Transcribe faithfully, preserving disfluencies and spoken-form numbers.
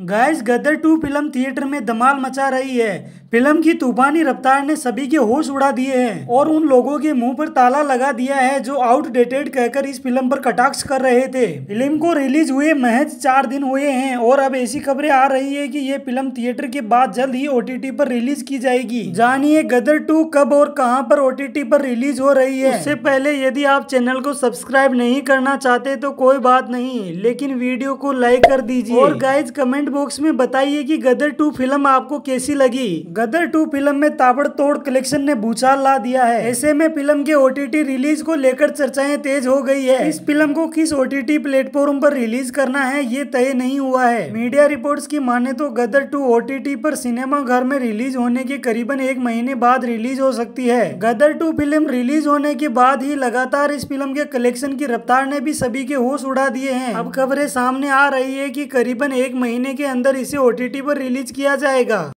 Guys Gadar two film theatre में धमाल मचा रही है। फिल्म की तूफानी रफ्तार ने सभी के होश उड़ा दिए हैं और उन लोगों के मुंह पर ताला लगा दिया है जो आउटडेटेड कहकर इस फिल्म पर कटाक्ष कर रहे थे। फिल्म को रिलीज हुए महज चार दिन हुए हैं और अब ऐसी खबरें आ रही है कि ये फिल्म थिएटर के बाद जल्द ही ओटीटी पर रिलीज की जाएगी। जानिए गदर टू कब और कहाँ पर ओटीटी पर रिलीज हो रही है। इससे पहले यदि आप चैनल को सब्सक्राइब नहीं करना चाहते तो कोई बात नहीं, लेकिन वीडियो को लाइक कर दीजिए और गाइज कमेंट बॉक्स में बताइए कि गदर टू फिल्म आपको कैसी लगी। गदर टू फिल्म में ताबड़तोड़ कलेक्शन ने भूचाल ला दिया है। ऐसे में फिल्म के ओटीटी रिलीज को लेकर चर्चाएं तेज हो गई है। इस फिल्म को किस ओटीटी प्लेटफॉर्म पर रिलीज करना है ये तय नहीं हुआ है। मीडिया रिपोर्ट्स की माने तो गदर टू ओटीटी पर सिनेमा घर में रिलीज होने के करीबन एक महीने बाद रिलीज हो सकती है। गदर टू फिल्म रिलीज होने के बाद ही लगातार इस फिल्म के कलेक्शन की रफ्तार ने भी सभी के होश उड़ा दिए है। अब खबरें सामने आ रही है की करीबन एक महीने के अंदर इसे ओटीटी पर रिलीज किया जाएगा।